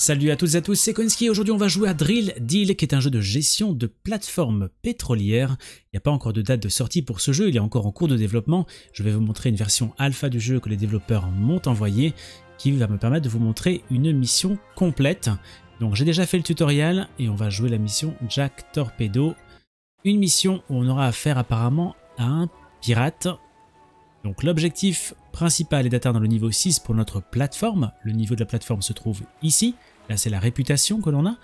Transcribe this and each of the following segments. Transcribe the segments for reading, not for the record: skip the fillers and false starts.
Salut à toutes et à tous, c'est Koinsky et aujourd'hui on va jouer à Drill Deal qui est un jeu de gestion de plateforme pétrolière. Il n'y a pas encore de date de sortie pour ce jeu, il est encore en cours de développement. Je vais vous montrer une version alpha du jeu que les développeurs m'ont envoyée qui va me permettre de vous montrer une mission complète. Donc j'ai déjà fait le tutoriel et on va jouer la mission Jack Torpedo. Une mission où on aura affaire apparemment à un pirate. Donc l'objectif principal est d'atteindre le niveau 6 pour notre plateforme. Le niveau de la plateforme se trouve ici. Là, c'est la réputation que l'on a.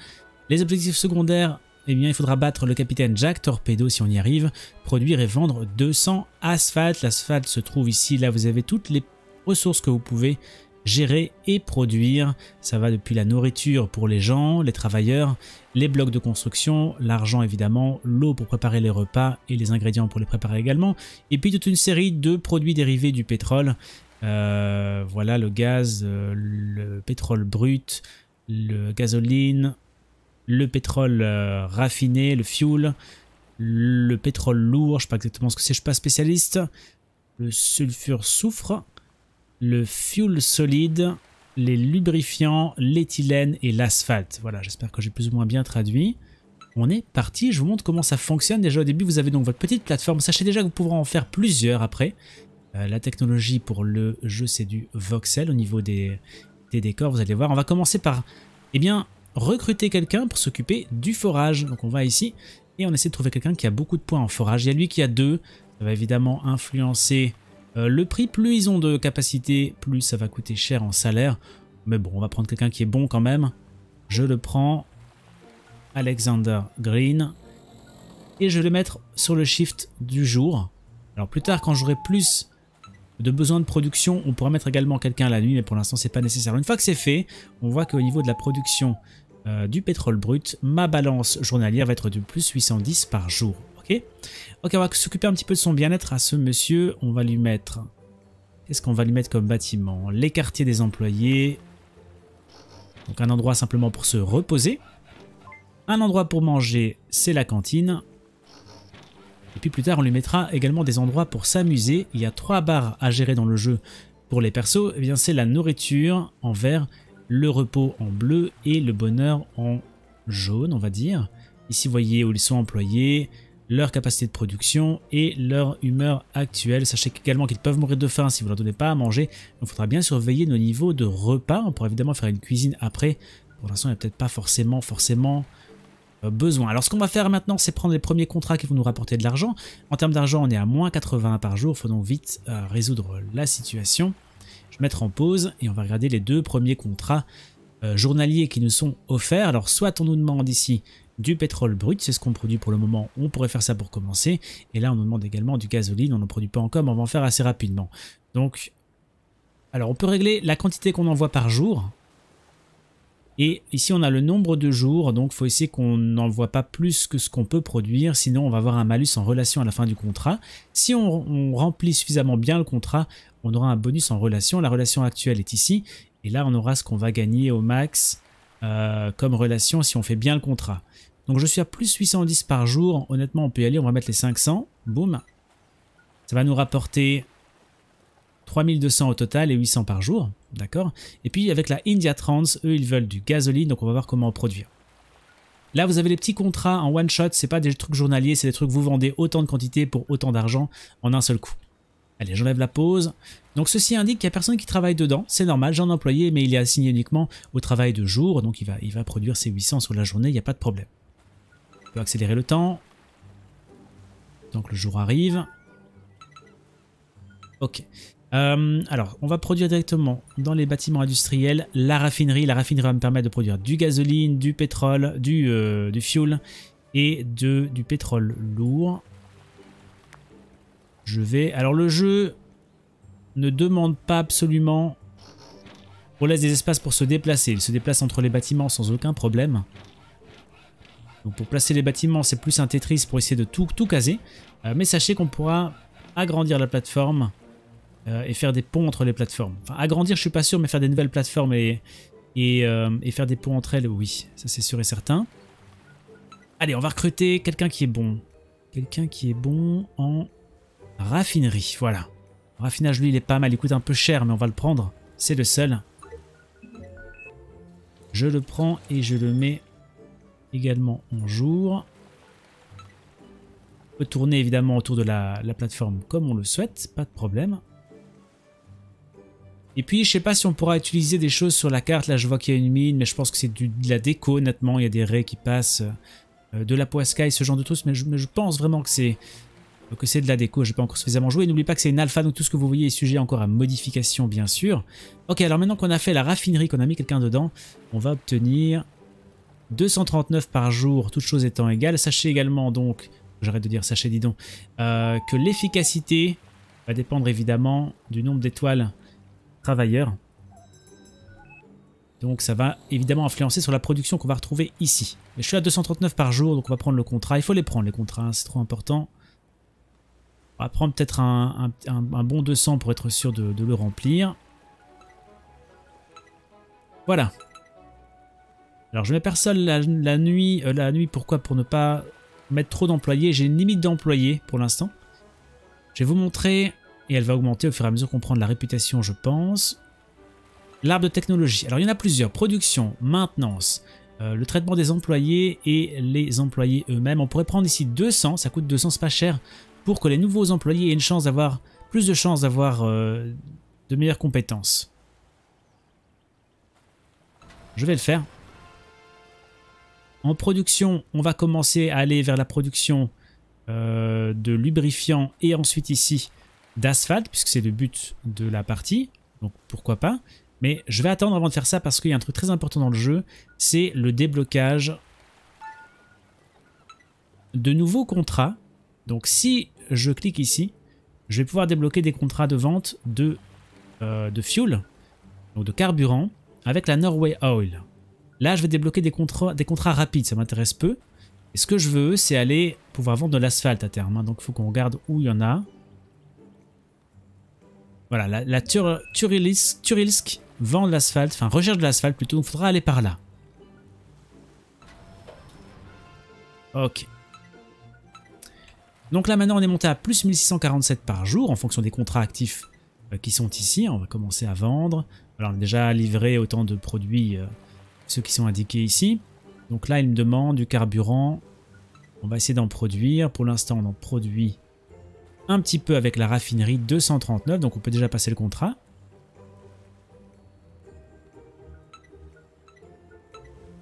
Les objectifs secondaires, eh bien, il faudra battre le capitaine Jack Torpedo si on y arrive, produire et vendre 200 asphalte. L'asphalte se trouve ici. Là, vous avez toutes les ressources que vous pouvez gérer et produire. Ça va depuis la nourriture pour les gens, les travailleurs, les blocs de construction, l'argent évidemment, l'eau pour préparer les repas et les ingrédients pour les préparer également, et puis toute une série de produits dérivés du pétrole. Voilà, le gaz, le pétrole brut, le gasoline, le pétrole raffiné, le fuel, le pétrole lourd, je ne sais pas exactement ce que c'est, je ne suis pas spécialiste, le sulfure soufre, le fuel solide, les lubrifiants, l'éthylène et l'asphalte. Voilà, j'espère que j'ai plus ou moins bien traduit. On est parti, je vous montre comment ça fonctionne. Déjà au début, vous avez donc votre petite plateforme. Sachez déjà que vous pourrez en faire plusieurs après. La technologie pour le jeu, c'est du voxel au niveau des décors. Vous allez voir, on va commencer par recruter quelqu'un pour s'occuper du forage. Donc on va ici et on essaie de trouver quelqu'un qui a beaucoup de points en forage. Il y a lui qui a 2. Ça va évidemment influencer le prix. Plus ils ont de capacité, plus ça va coûter cher en salaire. Mais bon, on va prendre quelqu'un qui est bon quand même. Je le prends, Alexander Green. Et je vais le mettre sur le shift du jour. Alors plus tard, quand j'aurai plus de besoin de production, on pourra mettre également quelqu'un la nuit. Mais pour l'instant, c'est pas nécessaire. Une fois que c'est fait, on voit qu'au niveau de la production du pétrole brut, ma balance journalière va être de plus 810 par jour. Ok, on va s'occuper un petit peu de son bien-être à ce monsieur. On va lui mettre... Qu'est-ce qu'on va lui mettre comme bâtiment? Les quartiers des employés. Donc un endroit simplement pour se reposer. Un endroit pour manger, c'est la cantine. Et puis plus tard, on lui mettra également des endroits pour s'amuser. Il y a 3 bars à gérer dans le jeu pour les persos. Eh bien, c'est la nourriture en vert, le repos en bleu et le bonheur en jaune, on va dire. Ici, vous voyez où ils sont employés, leur capacité de production et leur humeur actuelle. Sachez également qu'ils peuvent mourir de faim si vous ne leur donnez pas à manger. Donc il faudra bien surveiller nos niveaux de repas. On pourra évidemment faire une cuisine après. Pour l'instant, il n'y a peut-être pas forcément besoin. Alors ce qu'on va faire maintenant, c'est prendre les premiers contrats qui vont nous rapporter de l'argent. En termes d'argent, on est à moins 80 par jour. Il faut donc vite résoudre la situation. Je vais mettre en pause et on va regarder les 2 premiers contrats journaliers qui nous sont offerts. Alors soit on nous demande ici du pétrole brut, c'est ce qu'on produit pour le moment, on pourrait faire ça pour commencer, et là on nous demande également du gasoline, on n'en produit pas encore mais on va en faire assez rapidement. Donc, alors on peut régler la quantité qu'on envoie par jour, et ici on a le nombre de jours, donc il faut essayer qu'on n'envoie pas plus que ce qu'on peut produire, sinon on va avoir un malus en relation à la fin du contrat. Si on remplit suffisamment bien le contrat, on aura un bonus en relation. La relation actuelle est ici, et là on aura ce qu'on va gagner au max comme relation si on fait bien le contrat. Donc je suis à plus 810 par jour. Honnêtement, on peut y aller. On va mettre les 500. Boum. Ça va nous rapporter 3200 au total et 800 par jour. D'accord. Et puis avec la India Trans, eux, ils veulent du gasoline. Donc on va voir comment en produire. Là, vous avez les petits contrats en one shot. C'est pas des trucs journaliers. C'est des trucs que vous vendez autant de quantité pour autant d'argent en un seul coup. Allez, j'enlève la pause. Donc ceci indique qu'il n'y a personne qui travaille dedans. C'est normal, j'ai un employé, mais il est assigné uniquement au travail de jour. Donc il va produire ses 800 sur la journée, il n'y a pas de problème. On peut accélérer le temps. Donc le jour arrive. Ok. Alors, on va produire directement dans les bâtiments industriels la raffinerie. La raffinerie va me permettre de produire du gasoline, du pétrole, du fuel et du pétrole lourd. Alors le jeu ne demande pas absolument qu'on laisse des espaces pour se déplacer. Il se déplace entre les bâtiments sans aucun problème. Donc pour placer les bâtiments, c'est plus un Tetris pour essayer de tout caser. Mais sachez qu'on pourra agrandir la plateforme et faire des ponts entre les plateformes. Enfin, agrandir, je suis pas sûr, mais faire des nouvelles plateformes et faire des ponts entre elles, oui. Ça, c'est sûr et certain. Allez, on va recruter quelqu'un qui est bon. Quelqu'un qui est bon en... raffinerie, voilà. Raffinage, lui, il est pas mal. Il coûte un peu cher, mais on va le prendre. C'est le seul. Je le prends et je le mets également en jour. On peut tourner évidemment autour de la plateforme comme on le souhaite, pas de problème. Et puis je sais pas si on pourra utiliser des choses sur la carte. Là je vois qu'il y a une mine, mais je pense que c'est de la déco honnêtement. Il y a des raies qui passent, de la poiscaille, ce genre de trucs, mais je pense vraiment que c'est de la déco. Je n'ai pas encore suffisamment joué. N'oubliez pas que c'est une alpha, donc tout ce que vous voyez est sujet encore à modification bien sûr. Ok, alors maintenant qu'on a fait la raffinerie, qu'on a mis quelqu'un dedans, on va obtenir 239 par jour, toutes choses étant égales. Sachez également donc, j'arrête de dire sachez dis donc, que l'efficacité va dépendre évidemment du nombre d'étoiles travailleurs. Donc ça va évidemment influencer sur la production qu'on va retrouver ici. Mais je suis à 239 par jour, donc on va prendre le contrat. Il faut les prendre les contrats, hein, c'est trop important. On va prendre peut-être un bon 200 pour être sûr de le remplir. Voilà. Alors je mets personne la nuit. La nuit, pourquoi? Pour ne pas mettre trop d'employés. J'ai une limite d'employés pour l'instant. Je vais vous montrer, et elle va augmenter au fur et à mesure qu'on prend de la réputation, je pense. L'arbre de technologie. Alors il y en a plusieurs. Production, maintenance, le traitement des employés et les employés eux-mêmes. On pourrait prendre ici 200, ça coûte 200, c'est pas cher, pour que les nouveaux employés aient une chance d'avoir plus de chances d'avoir de meilleures compétences. Je vais le faire. En production, on va commencer à aller vers la production de lubrifiants et ensuite ici d'asphalte, puisque c'est le but de la partie, donc pourquoi pas. Mais je vais attendre avant de faire ça parce qu'il y a un truc très important dans le jeu, c'est le déblocage de nouveaux contrats. Donc si je clique ici, je vais pouvoir débloquer des contrats de vente de fuel, donc de carburant, avec la Norway Oil. Là, je vais débloquer des contrats rapides, ça m'intéresse peu. Et ce que je veux, c'est aller pouvoir vendre de l'asphalte à terme, hein. Donc il faut qu'on regarde où il y en a. Voilà, la Turilsk vend de l'asphalte, enfin recherche de l'asphalte plutôt, donc il faudra aller par là. Ok. Donc là maintenant on est monté à plus 1647 par jour en fonction des contrats actifs qui sont ici. On va commencer à vendre. Alors on a déjà livré autant de produits, ceux qui sont indiqués ici. Donc là il me demande du carburant. On va essayer d'en produire. Pour l'instant on en produit un petit peu avec la raffinerie, 239. Donc on peut déjà passer le contrat.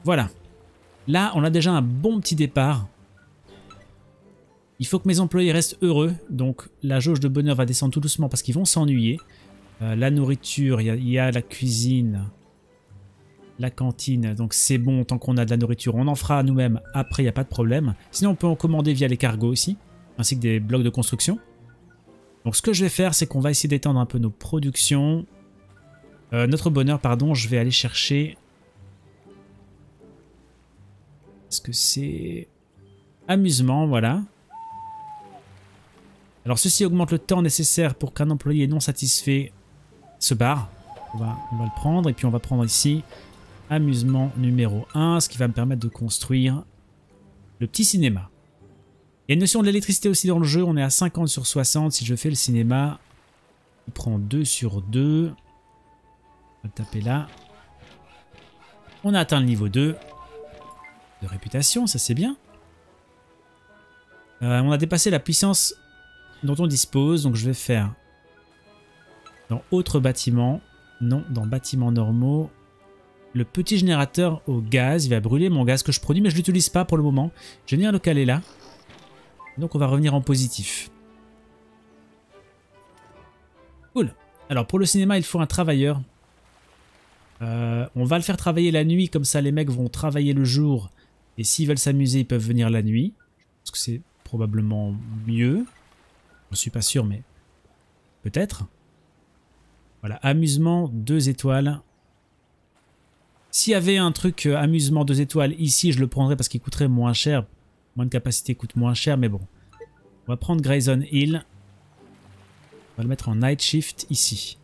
Voilà. Là on a déjà un bon petit départ. Il faut que mes employés restent heureux, donc la jauge de bonheur va descendre tout doucement parce qu'ils vont s'ennuyer. La nourriture, il y a la cuisine, la cantine, donc c'est bon, tant qu'on a de la nourriture, on en fera nous-mêmes, après il n'y a pas de problème. Sinon on peut en commander via les cargos aussi, ainsi que des blocs de construction. Donc ce que je vais faire, c'est qu'on va essayer d'étendre un peu nos productions. Notre bonheur, pardon, je vais aller chercher... Est-ce que c'est... Amusement, voilà. Alors ceci augmente le temps nécessaire pour qu'un employé non satisfait se barre. On va le prendre et puis on va prendre ici amusement numéro 1, ce qui va me permettre de construire le petit cinéma. Il y a une notion de l'électricité aussi dans le jeu, on est à 50 sur 60. Si je fais le cinéma, il prend 2 sur 2. On va le taper là. On a atteint le niveau 2 de réputation, ça c'est bien. On a dépassé la puissance... dont on dispose, donc je vais faire dans autres bâtiments, non, dans bâtiments normaux, le petit générateur au gaz. Il va brûler mon gaz que je produis, mais je ne l'utilise pas pour le moment. Je vais venir le caler là, donc on va revenir en positif. Cool. Alors pour le cinéma, il faut un travailleur. On va le faire travailler la nuit, comme ça les mecs vont travailler le jour, et s'ils veulent s'amuser, ils peuvent venir la nuit. Je pense que c'est probablement mieux. Je ne suis pas sûr, mais peut-être. Voilà, amusement 2 étoiles. S'il y avait un truc amusement 2 étoiles ici, je le prendrais parce qu'il coûterait moins cher. Moins de capacité coûte moins cher, mais bon. On va prendre Grayson Hill. On va le mettre en night shift ici.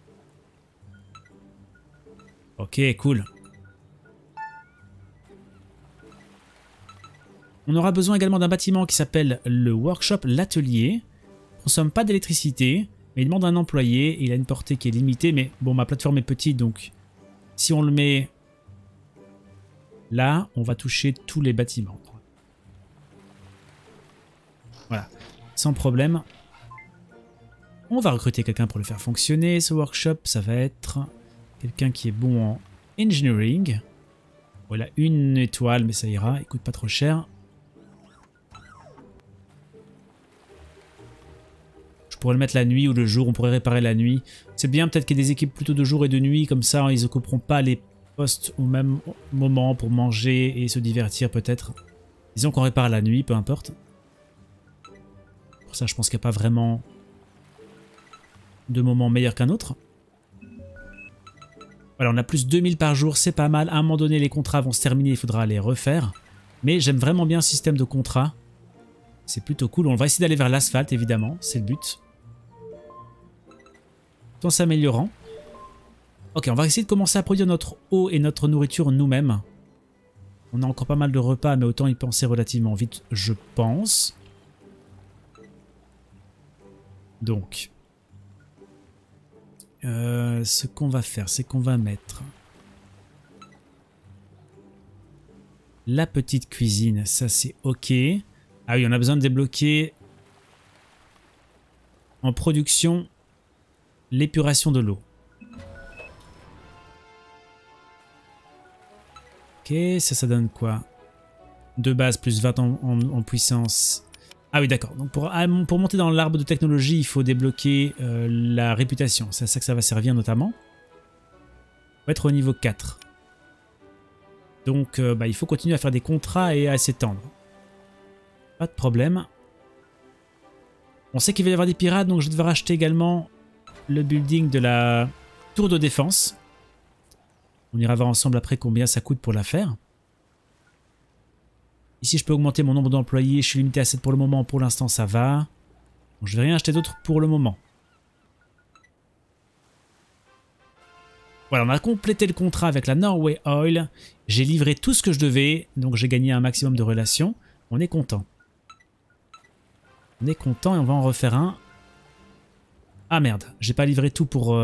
Ok, cool. On aura besoin également d'un bâtiment qui s'appelle le workshop, l'atelier. On ne consomme pas d'électricité, mais il demande un employé, et il a une portée qui est limitée, mais bon, ma plateforme est petite, donc si on le met Là, on va toucher tous les bâtiments. Voilà, sans problème. On va recruter quelqu'un pour le faire fonctionner, ce workshop. Ça va être quelqu'un qui est bon en engineering. Voilà, une étoile, mais ça ira, il coûte pas trop cher. Je pourrais le mettre la nuit ou le jour, on pourrait réparer la nuit. C'est bien peut-être qu'il y ait des équipes plutôt de jour et de nuit, comme ça ils occuperont pas les postes au même moment pour manger et se divertir peut-être. Disons qu'on répare la nuit, peu importe. Pour ça je pense qu'il n'y a pas vraiment de moment meilleur qu'un autre. Voilà, on a plus 2000 par jour, c'est pas mal. À un moment donné, les contrats vont se terminer, il faudra les refaire. Mais j'aime vraiment bien ce système de contrat. C'est plutôt cool. On va essayer d'aller vers l'asphalte, évidemment. C'est le but. Tout en s'améliorant. Ok, on va essayer de commencer à produire notre eau et notre nourriture nous-mêmes. On a encore pas mal de repas, mais autant y penser relativement vite, je pense. Donc... ce qu'on va faire, c'est qu'on va mettre la petite cuisine, ça c'est ok. Ah oui, on a besoin de débloquer en production l'épuration de l'eau. Ok, ça donne quoi? De base plus 20 en puissance. Ah oui, d'accord. Donc pour monter dans l'arbre de technologie, il faut débloquer la réputation. C'est à ça que ça va servir notamment. On va être au niveau 4. Donc il faut continuer à faire des contrats et à s'étendre. Pas de problème. On sait qu'il va y avoir des pirates, donc je devrais acheter également le building de la tour de défense. On ira voir ensemble après combien ça coûte pour la faire. Ici, je peux augmenter mon nombre d'employés. Je suis limité à 7 pour le moment. Pour l'instant, ça va. Donc, je ne vais rien acheter d'autre pour le moment. Voilà, on a complété le contrat avec la Norway Oil. J'ai livré tout ce que je devais. Donc, j'ai gagné un maximum de relations. On est content. On est content et on va en refaire un. Ah merde, j'ai pas livré tout pour...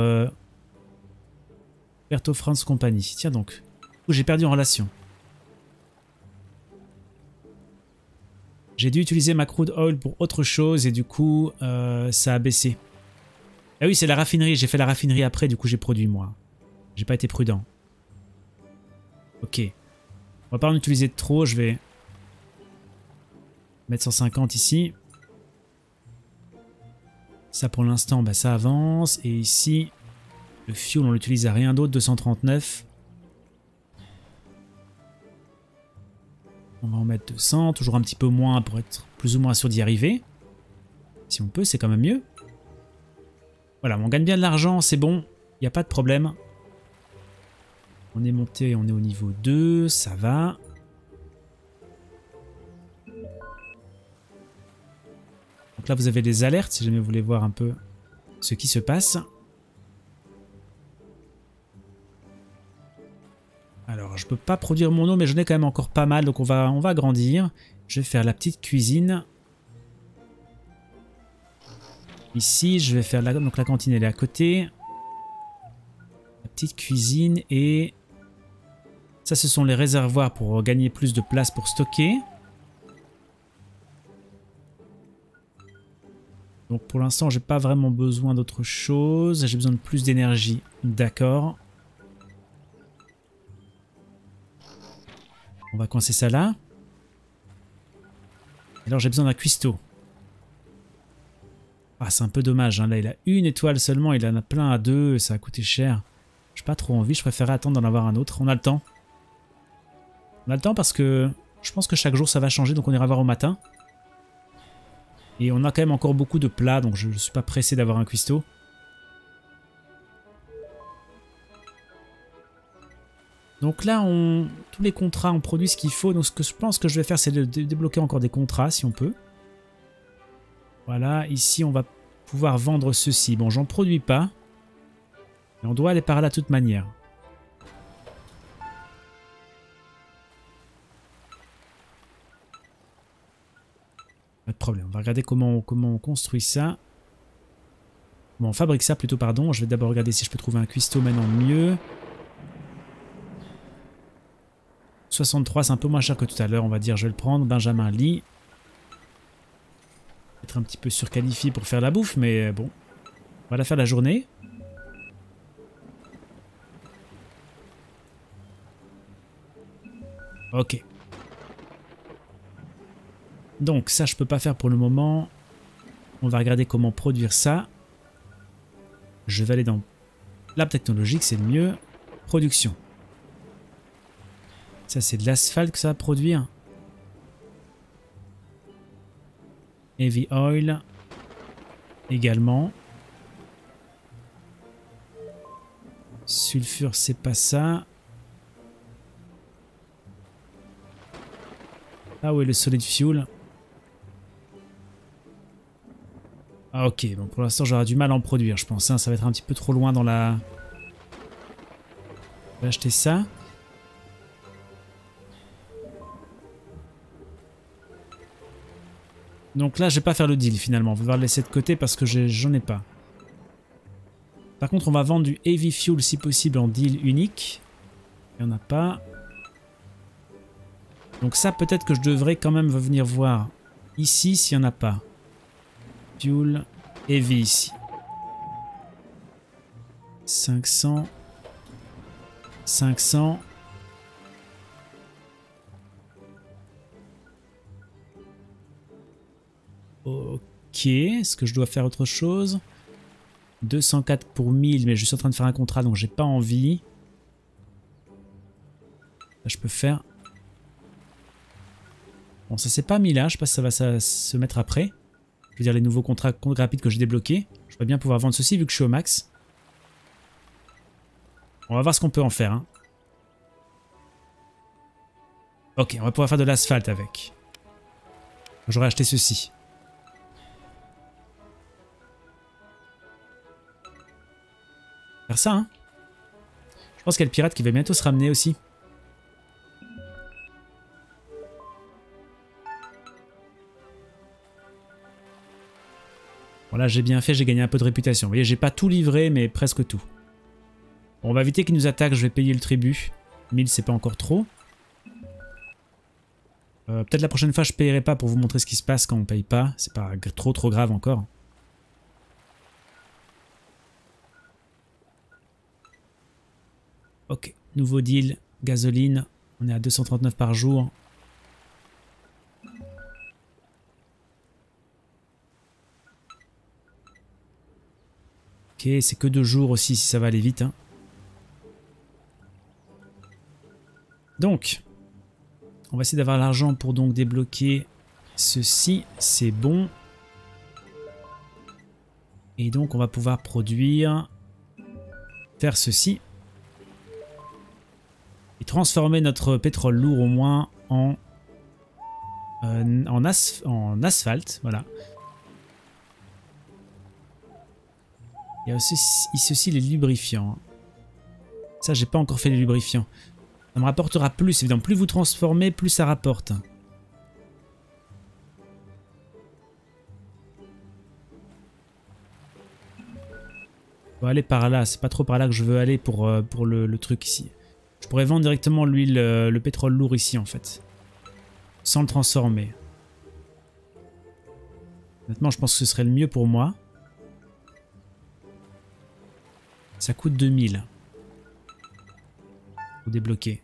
Berto France Company. Tiens donc. Du coup, j'ai perdu en relation. J'ai dû utiliser ma crude oil pour autre chose et du coup, ça a baissé. Ah oui, c'est la raffinerie. J'ai fait la raffinerie après, du coup, j'ai produit moi. J'ai pas été prudent. Ok. On va pas en utiliser trop. Je vais mettre 150 ici. Ça, pour l'instant, bah, ça avance. Et ici, le fuel, on l'utilise à rien d'autre. 239. On va en mettre 200, toujours un petit peu moins pour être plus ou moins sûr d'y arriver. Si on peut, c'est quand même mieux. Voilà, on gagne bien de l'argent, c'est bon, il n'y a pas de problème. On est monté, on est au niveau 2, ça va. Donc là, vous avez des alertes, si jamais vous voulez voir un peu ce qui se passe. Alors, je peux pas produire mon eau, mais j'en ai quand même encore pas mal, donc on va agrandir. Je vais faire la petite cuisine. Ici, je vais faire la... Donc la cantine, elle est à côté. La petite cuisine et... Ça, ce sont les réservoirs pour gagner plus de place pour stocker. Donc pour l'instant, j'ai pas vraiment besoin d'autre chose. J'ai besoin de plus d'énergie. D'accord. On va coincer ça là. Alors j'ai besoin d'un cuistot. Ah, c'est un peu dommage, hein. Là il a une étoile seulement, il en a plein à deux, ça a coûté cher. J'ai pas trop envie, je préférais attendre d'en avoir un autre. On a le temps. On a le temps parce que je pense que chaque jour ça va changer, donc on ira voir au matin. Et on a quand même encore beaucoup de plats, donc je ne suis pas pressé d'avoir un cuistot. Donc là, tous les contrats, on produit ce qu'il faut. Donc ce que je pense que je vais faire, c'est de débloquer encore des contrats, si on peut. Voilà, ici, on va pouvoir vendre ceci. Bon, j'en produis pas. Mais on doit aller par là de toute manière. Pas de problème. On va regarder comment on construit ça. Bon, on fabrique ça plutôt, pardon. Je vais d'abord regarder si je peux trouver un cuistot maintenant mieux. 63, c'est un peu moins cher que tout à l'heure, on va dire, je vais le prendre. Benjamin Lee. Être un petit peu surqualifié pour faire la bouffe, mais bon. On va la faire la journée. Ok. Donc ça, je peux pas faire pour le moment. On va regarder comment produire ça. Je vais aller dans lab technologique, c'est le mieux. Production. Ça, c'est de l'asphalte que ça va produire. Heavy oil. Également. Sulfure, c'est pas ça. Ah ouais, le solid fuel. Ah ok, bon pour l'instant j'aurai du mal à en produire je pense, hein. Ça va être un petit peu trop loin dans la... On va acheter ça. Donc là je vais pas faire le deal finalement, on va devoir le laisser de côté parce que j'en ai pas. Par contre on va vendre du heavy fuel si possible en deal unique. Il n'y en a pas. Donc ça peut-être que je devrais quand même venir voir ici s'il n'y en a pas. Fuel heavy ici. 500. 500. Ok. Est-ce que je dois faire autre chose? 204 pour 1000, mais je suis en train de faire un contrat, donc j'ai pas envie. Là, je peux faire... Bon, ça s'est pas mis là. Je sais pas si ça va se mettre après. Je veux dire, les nouveaux contrats compte rapide que j'ai débloqués. Je vais bien pouvoir vendre ceci vu que je suis au max. On va voir ce qu'on peut en faire. Hein. Ok, on va pouvoir faire de l'asphalte avec. J'aurais acheté ceci. Faire ça, hein. Je pense qu'il y a le pirate qui va bientôt se ramener aussi. Voilà, j'ai bien fait, j'ai gagné un peu de réputation. Vous voyez, j'ai pas tout livré, mais presque tout. Bon, on va éviter qu'ils nous attaquent, je vais payer le tribut. 1000, c'est pas encore trop. Peut-être la prochaine fois, je payerai pas pour vous montrer ce qui se passe quand on paye pas. C'est pas trop grave encore. Ok, nouveau deal, gasoline. On est à 239 par jour. Ok, c'est que 2 jours aussi si ça va aller vite. Hein. Donc, on va essayer d'avoir l'argent pour donc débloquer ceci. C'est bon. Et donc, on va pouvoir produire, faire ceci. Et transformer notre pétrole lourd au moins en asphalte. Voilà. Il y a aussi ceci, les lubrifiants. Ça, j'ai pas encore fait les lubrifiants. Ça me rapportera plus, évidemment. Plus vous transformez, plus ça rapporte. On va aller par là. C'est pas trop par là que je veux aller pour le truc ici. Je pourrais vendre directement l'huile, le pétrole lourd ici, en fait. Sans le transformer. Honnêtement, je pense que ce serait le mieux pour moi. Ça coûte 2000. Pour débloquer.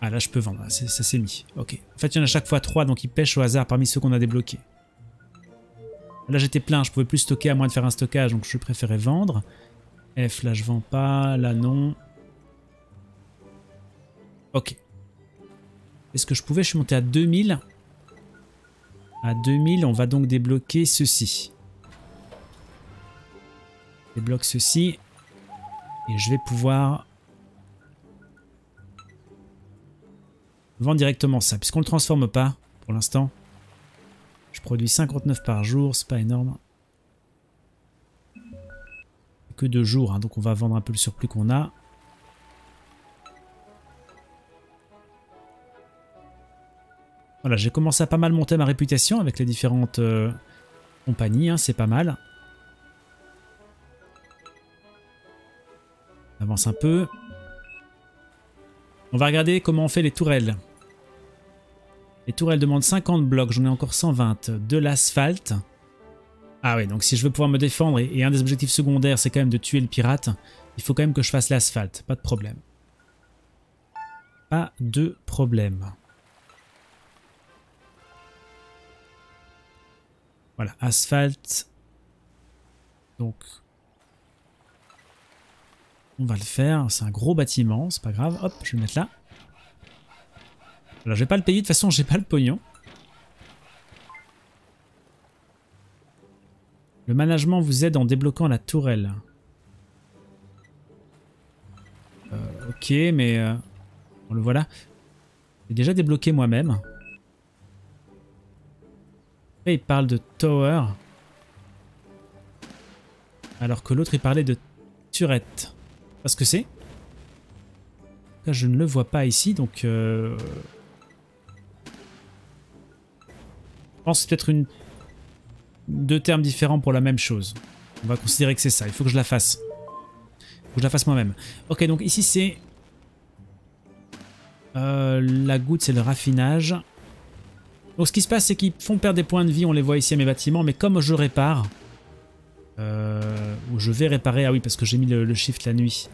Ah là je peux vendre, ça s'est mis. Ok. En fait il y en a chaque fois 3 donc ils pêchent au hasard parmi ceux qu'on a débloqués. Là j'étais plein, je pouvais plus stocker à moins de faire un stockage donc je préférais vendre. F là je vends pas, là non. Ok. Est-ce que je pouvais? Je suis monté à 2000. À 2000, on va donc débloquer ceci. Je débloque ceci. Et je vais pouvoir vendre directement ça. Puisqu'on ne le transforme pas pour l'instant. Je produis 59 par jour, c'est pas énorme. Que 2 jours, hein, donc on va vendre un peu le surplus qu'on a. Voilà, j'ai commencé à pas mal monter ma réputation avec les différentes compagnies, hein, c'est pas mal. On avance un peu. On va regarder comment on fait les tourelles. Les tourelles demandent 50 blocs, j'en ai encore 120. De l'asphalte. Ah oui, donc si je veux pouvoir me défendre, et un des objectifs secondaires c'est quand même de tuer le pirate, il faut quand même que je fasse l'asphalte, pas de problème. Pas de problème. Voilà, asphalte. Donc, on va le faire. C'est un gros bâtiment, c'est pas grave. Hop, je vais le mettre là. Alors, je vais pas le payer, de toute façon, j'ai pas le pognon. Le management vous aide en débloquant la tourelle. Ok, mais... on le voit là. J'ai déjà débloqué moi-même. Après, il parle de tower. Alors que l'autre, il parlait de turette. Parce que c'est... Là, je ne le vois pas ici, donc... Je pense que c'est peut-être une... deux termes différents pour la même chose. On va considérer que c'est ça. Il faut que je la fasse. Il faut que je la fasse moi-même. Ok, donc ici, c'est... la goutte, c'est le raffinage. Donc ce qui se passe, c'est qu'ils font perdre des points de vie. On les voit ici à mes bâtiments, mais comme je répare... ou je vais réparer... Ah oui, parce que j'ai mis le shift la nuit.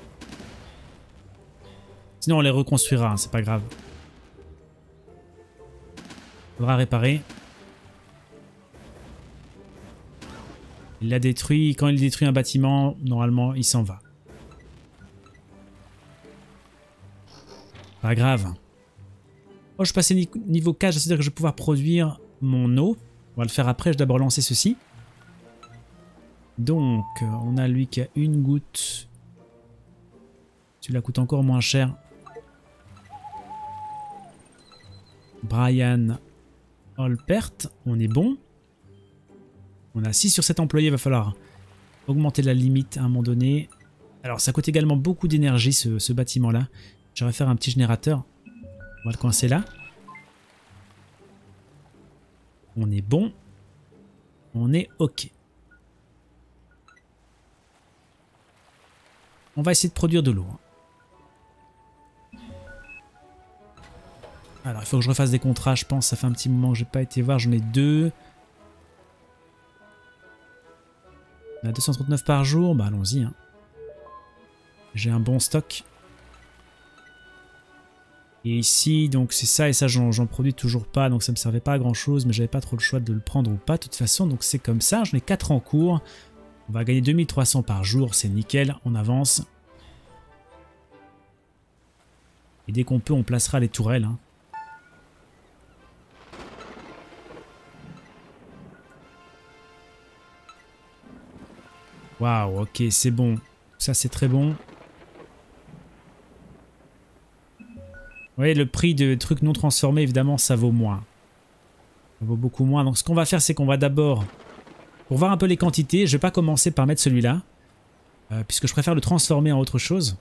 Sinon, on les reconstruira, hein, c'est pas grave. On va réparer. Il l'a détruit. Quand il détruit un bâtiment, normalement, il s'en va. Pas grave. Oh, je passais niveau 4, c'est-à-dire que je vais pouvoir produire mon eau. On va le faire après, je vais d'abord lancer ceci. Donc, on a lui qui a une goutte. Celui-là coûte encore moins cher. Brian Alpert, on est bon. On a 6 sur 7 employés, il va falloir augmenter la limite à un moment donné. Alors, ça coûte également beaucoup d'énergie, ce bâtiment-là. Je vais faire un petit générateur. On va le coincer là. On est bon. On est OK. On va essayer de produire de l'eau. Alors, il faut que je refasse des contrats, je pense. Ça fait un petit moment que je n'ai pas été voir. J'en ai 2. On a 239 par jour. Bah, allons-y, hein. J'ai un bon stock. Et ici, donc c'est ça. Et ça, j'en produis toujours pas. Donc, ça ne me servait pas à grand-chose. Mais j'avais pas trop le choix de le prendre ou pas, de toute façon. Donc, c'est comme ça. J'en ai 4 en cours. On va gagner 2300 par jour, c'est nickel, on avance. Et dès qu'on peut, on placera les tourelles, hein. Waouh, ok, c'est bon. Ça, c'est très bon. Vous voyez, le prix de trucs non transformés, évidemment, ça vaut moins. Ça vaut beaucoup moins. Donc, ce qu'on va faire, c'est qu'on va d'abord... Pour voir un peu les quantités, je ne vais pas commencer par mettre celui-là, puisque je préfère le transformer en autre chose.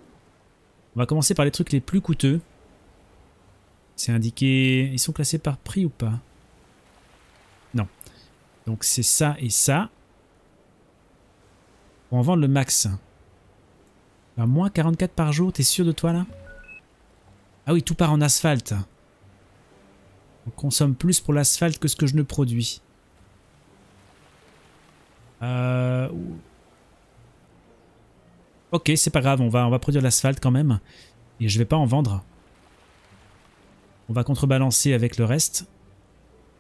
On va commencer par les trucs les plus coûteux. C'est indiqué... Ils sont classés par prix ou pas? Non. Donc c'est ça et ça. Pour en vendre le max. À moins 44 par jour, t'es sûr de toi là? Ah oui, tout part en asphalte. On consomme plus pour l'asphalte que ce que je ne produis. Ok, c'est pas grave, on va produire de l'asphalte quand même. Et je vais pas en vendre. On va contrebalancer avec le reste.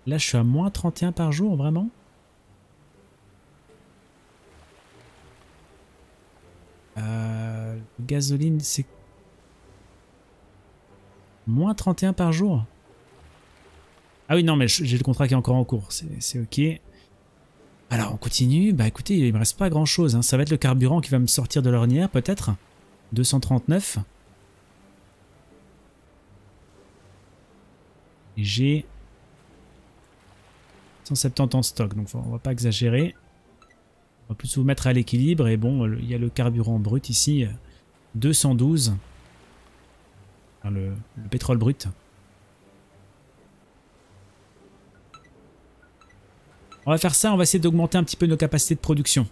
Là, je suis à moins 31 par jour, vraiment. Gasoline, c'est... Moins 31 par jour. Ah oui, non, mais j'ai le contrat qui est encore en cours, c'est ok. Alors on continue, bah écoutez, il me reste pas grand chose, hein. Ça va être le carburant qui va me sortir de l'ornière peut-être, 239. Et j'ai 170 en stock, donc on va pas exagérer. On va plus vous mettre à l'équilibre, et bon, il y a le carburant brut ici, 212, enfin, le pétrole brut. On va faire ça, on va essayer d'augmenter un petit peu nos capacités de production.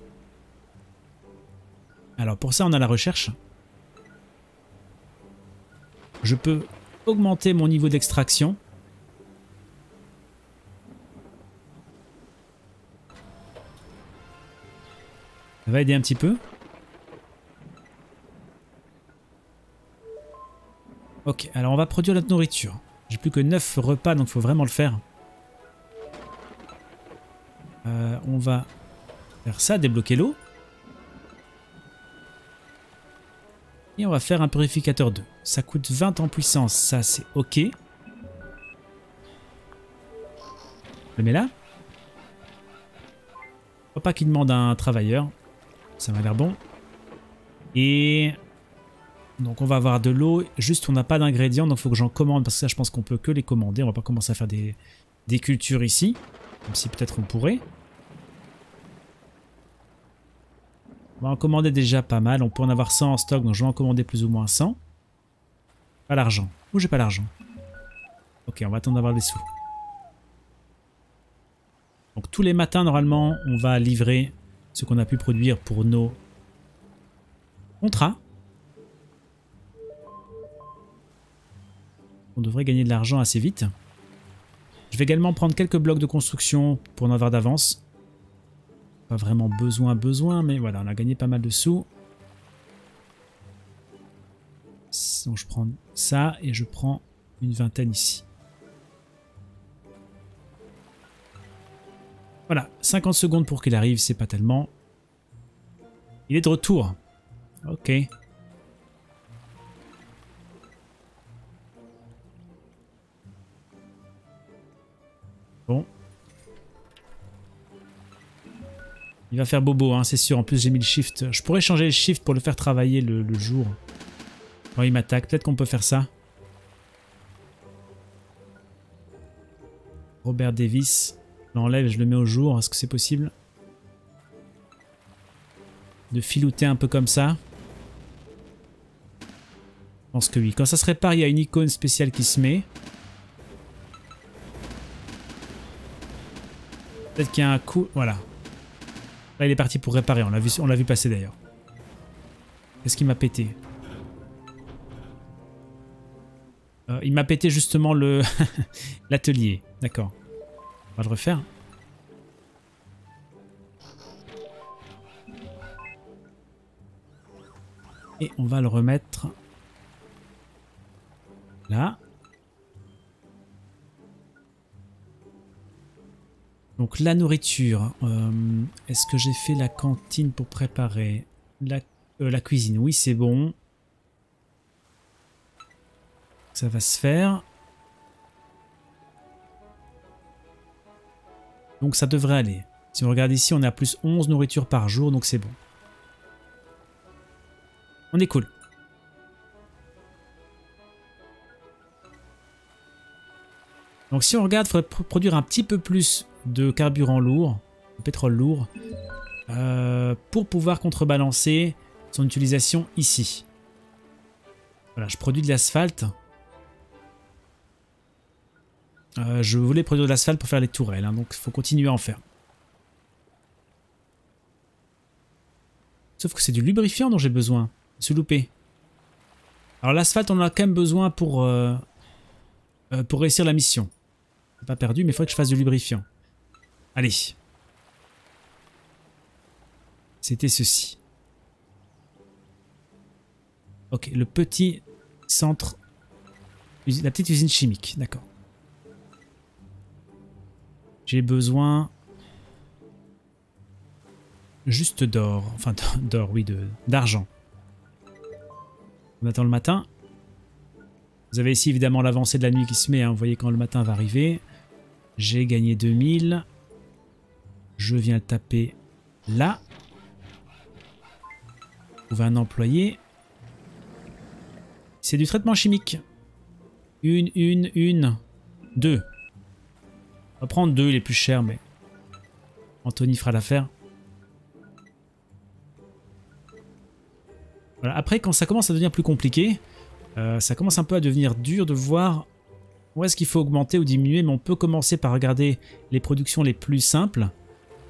Alors pour ça, on a la recherche. je peux augmenter mon niveau d'extraction. Ça va aider un petit peu. Ok, alors on va produire notre nourriture. J'ai plus que 9 repas, donc il faut vraiment le faire. On va faire ça, débloquer l'eau. Et on va faire un purificateur 2. Ça coûte 20 en puissance, ça c'est ok. Je le mets là. Faut pas qu'il demande un travailleur. Ça m'a l'air bon. Et... donc on va avoir de l'eau, juste on n'a pas d'ingrédients, donc il faut que j'en commande, parce que ça je pense qu'on peut que les commander. On va pas commencer à faire des cultures ici, même si peut-être on pourrait. On va en commander déjà pas mal, on peut en avoir 100 en stock, donc je vais en commander plus ou moins 100. Pas l'argent, ou j'ai pas l'argent. Ok, on va attendre d'avoir des sous. Donc tous les matins normalement on va livrer ce qu'on a pu produire pour nos contrats. On devrait gagner de l'argent assez vite. Je vais également prendre quelques blocs de construction pour en avoir d'avance. Pas vraiment besoin, mais voilà, on a gagné pas mal de sous. Donc je prends ça et je prends une vingtaine ici. Voilà, 50 secondes pour qu'il arrive, c'est pas tellement. Il est de retour. Ok. Bon. Il va faire bobo, hein, c'est sûr. En plus, j'ai mis le shift. Je pourrais changer le shift pour le faire travailler le jour. Quand il m'attaque, peut-être qu'on peut faire ça. Robert Davis. Je l'enlève et je le mets au jour. Est-ce que c'est possible de filouter un peu comme ça? Je pense que oui. Quand ça se répare, il y a une icône spéciale qui se met. Peut-être qu'il y a un coup... Voilà. Là, il est parti pour réparer. On l'a vu passer d'ailleurs. Qu'est-ce qu'il m'a pété? Il m'a pété justement le l'atelier. D'accord. On va le refaire. Et on va le remettre... là. Donc la nourriture, est-ce que j'ai fait la cantine pour préparer la cuisine? Oui, c'est bon. Ça va se faire. Donc ça devrait aller. Si on regarde ici, on est à plus 11 nourritures par jour, donc c'est bon. On est cool. Donc si on regarde, il faudrait produire un petit peu plus de carburant lourd, de pétrole lourd, pour pouvoir contrebalancer son utilisation ici. Voilà, je produis de l'asphalte. Je voulais produire de l'asphalte pour faire les tourelles, hein, donc il faut continuer à en faire. Sauf que c'est du lubrifiant dont j'ai besoin, se louper. Alors l'asphalte, on en a quand même besoin pour réussir la mission. C'est pas perdu, mais il faudrait que je fasse du lubrifiant. Allez. C'était ceci. Ok, le petit centre... la petite usine chimique, d'accord. J'ai besoin... juste d'or. Enfin, d'or, oui, d'argent. On attend le matin. Vous avez ici évidemment l'avancée de la nuit qui se met, hein. Vous voyez quand le matin va arriver. J'ai gagné 2000. Je viens le taper là. Trouver un employé. C'est du traitement chimique. Deux. On va prendre deux, il est plus cher, mais Anthony fera l'affaire. Voilà. Après, quand ça commence à devenir plus compliqué, ça commence un peu à devenir dur de voir où est-ce qu'il faut augmenter ou diminuer, mais on peut commencer par regarder les productions les plus simples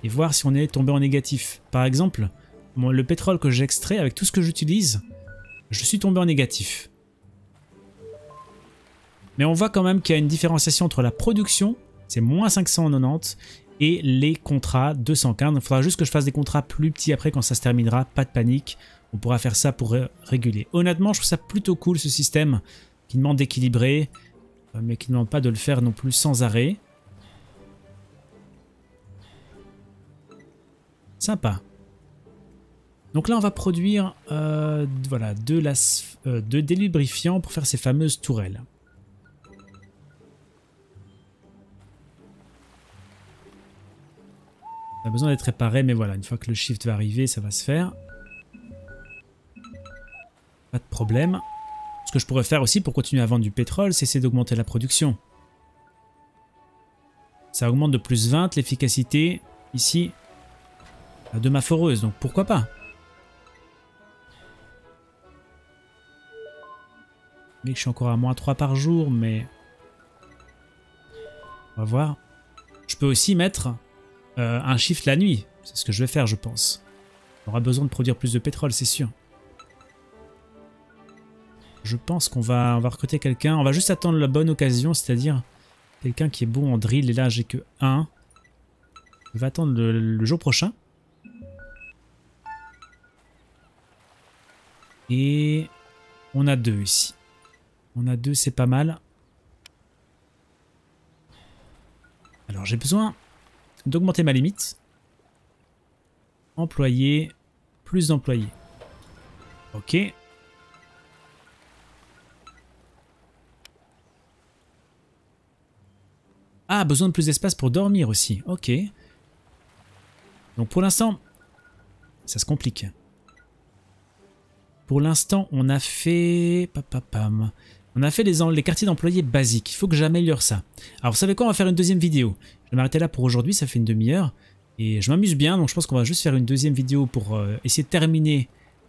et voir si on est tombé en négatif. Par exemple, le pétrole que j'extrais avec tout ce que j'utilise, je suis tombé en négatif. Mais on voit quand même qu'il y a une différenciation entre la production, c'est moins 590, et les contrats 215. Donc il faudra juste que je fasse des contrats plus petits après quand ça se terminera, pas de panique. On pourra faire ça pour réguler. Honnêtement, je trouve ça plutôt cool ce système qui demande d'équilibrer, mais qui ne demande pas de le faire non plus sans arrêt. Sympa. Donc là, on va produire voilà, de délubrifiants pour faire ces fameuses tourelles. Ça a besoin d'être réparé, mais voilà, une fois que le shift va arriver, ça va se faire. Pas de problème. Ce que je pourrais faire aussi pour continuer à vendre du pétrole, c'est essayer d'augmenter la production. Ça augmente de plus 20 l'efficacité ici de ma foreuse, donc pourquoi pas? Mais que je suis encore à moins 3 par jour, mais on va voir. Je peux aussi mettre un shift la nuit. C'est ce que je vais faire, je pense. On aura besoin de produire plus de pétrole, c'est sûr. Je pense qu'on va, recruter quelqu'un. On va juste attendre la bonne occasion, c'est-à-dire quelqu'un qui est bon en drill. Et là, j'ai que 1. Je vais attendre le jour prochain. Et on a 2 ici. On a 2, c'est pas mal. Alors j'ai besoin d'augmenter ma limite. Employés, plus d'employés. Ok. Ah, besoin de plus d'espace pour dormir aussi. Ok. Donc pour l'instant, ça se complique. Pour l'instant, on a fait... On a fait les quartiers d'employés basiques. Il faut que j'améliore ça. Alors, vous savez quoi? On va faire une deuxième vidéo. Je vais m'arrêter là pour aujourd'hui. Ça fait une demi-heure. Et je m'amuse bien. Donc, je pense qu'on va juste faire une deuxième vidéo pour essayer de terminer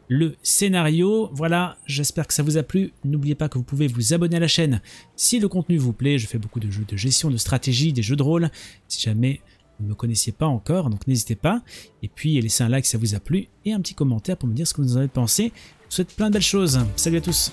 le scénario. Voilà. J'espère que ça vous a plu. N'oubliez pas que vous pouvez vous abonner à la chaîne si le contenu vous plaît. Je fais beaucoup de jeux de gestion, de stratégie, des jeux de rôle. Si jamais vous ne me connaissiez pas encore, donc n'hésitez pas. Et puis, laissez un like si ça vous a plu. Et un petit commentaire pour me dire ce que vous en avez pensé. Je vous souhaite plein de belles choses. Salut à tous!